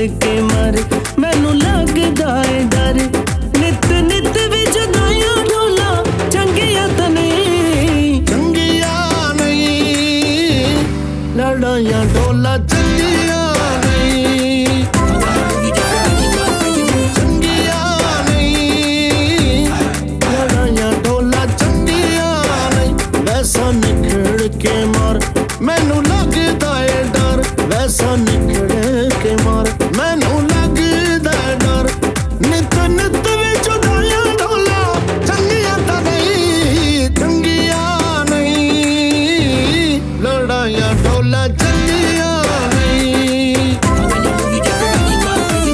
ਛੱਡ ਕੇ ਮਰ ਮੈਨੂੰ ਲੱਗਦਾ ਏ ਡਰ ਨਿਤ ਨਿਤ ਵੀ ਜੁਦਾਈਆਂ ਢੋਲਾ ਚੰਗੀਆਂ ਤਾਂ ਨਹੀਂ ਚੰਗੀਆਂ ਨਹੀਂ ਲੜਾਈਆਂ ਢੋਲਾ ਚੰਗੀਆਂ ਮੈਨੂੰ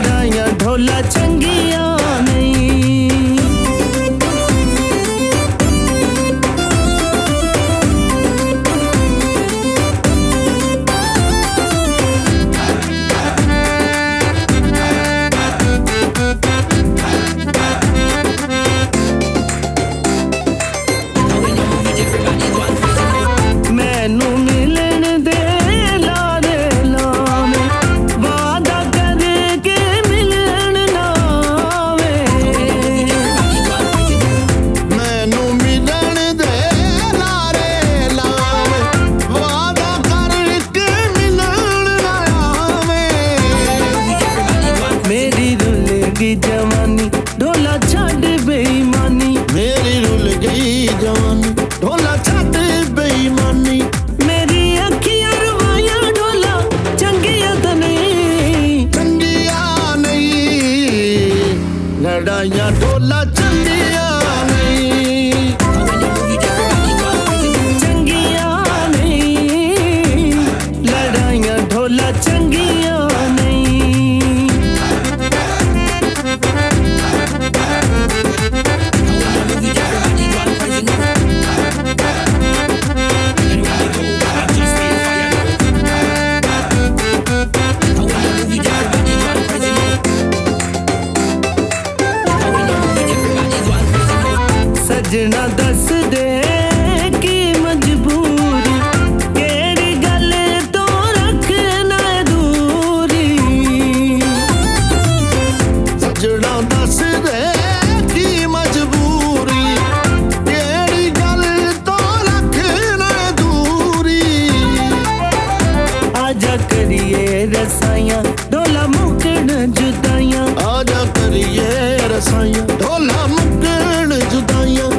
ਲੱਗਦਾ ਏ ਡਰ ਵੈਸਾ ਨਿਕਲ ਕੇ ਮਾਰ ਮੈਨੂੰ ਲੱਗਦਾ ਡਰ ਨਿੱਤ ਨਿੱਤ ਵਿੱਚ ਦਾਇਆ ਢੋਲਾ ਚੰਗੀਆਂ ਤਾਂ ਨਹੀਂ ਚੰਗੀਆਂ ਨਹੀਂ ਲੜਾਈਆਂ ਢੋਲਾ ਚੰਗੀਆਂ ਨਹੀਂ ਚੰਗੀਆਂ ਨਹੀਂ ਲੜਾਈਆਂ ਢੋਲਾ ਚੰਗੀਆਂ जवानी ढोला छाड़ बेईमानी मेरी रुल गई जवानी ढोला छाड़ बेईमानी मेरी अखियां रवाया ढोला चंगियां नहीं लड़ाइयां ढोला चंगियां नहीं चंगियां नहीं लड़ाइयां ढोला चंगियां सजना दस दे की मजबूरी केड़ी गल तो रखना दूरी सजना दस दे की मजबूरी केड़ी गल तो रखना दूरी आजा करिए रसाइयां ढोला मुकण जुदाइयां आजा करिए रसाइयां ढोला मुकण जुदाइयां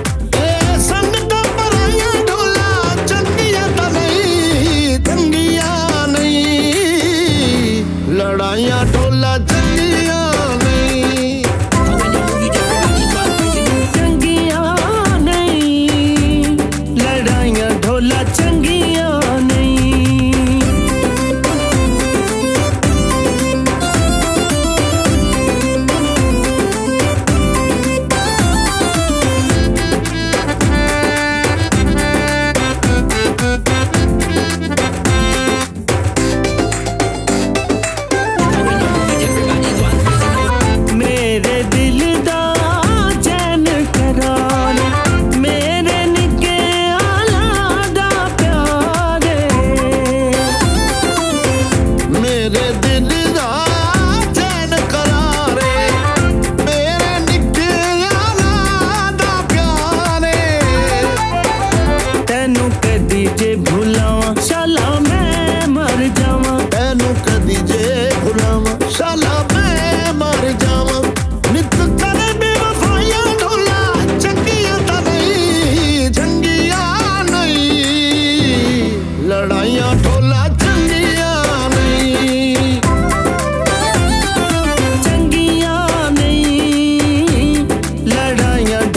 लड़ाइयां ढोला चंगियां नहीं चंगियां नहीं लड़ाइयां ढोला चंगियां लड़ाइयां ढोला चंगियां नहीं लड़ाइयां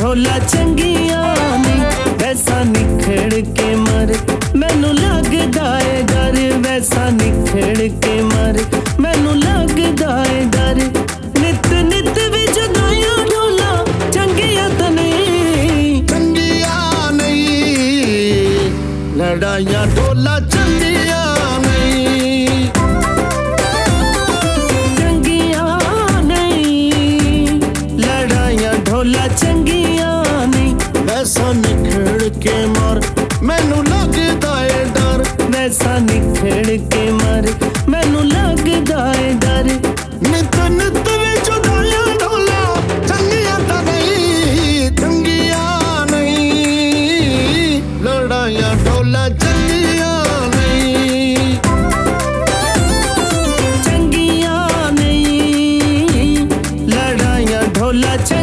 ढोला चंगियां नहीं वैसा निखड़ के मर मैनू लगदा ए डर वैसा निखड़ के मर मैनू लगदा ए डर नित नित वे जगाया ढोला चंगियां नहीं लड़ाइयां ढोला चंगियां ढोला चंगियां नहीं वैसा निखड़ के मार मैनू लगदा ए डर वैसा निखड़ के मर मैनू लगदा है डर। मैं तन तेरे जुदाइयां ढोला चंगियां तां नहीं, चंगियां नहीं लड़ाइयां ढोला चंगियां नहीं, चंगियां नहीं लड़ाइयां ढोला।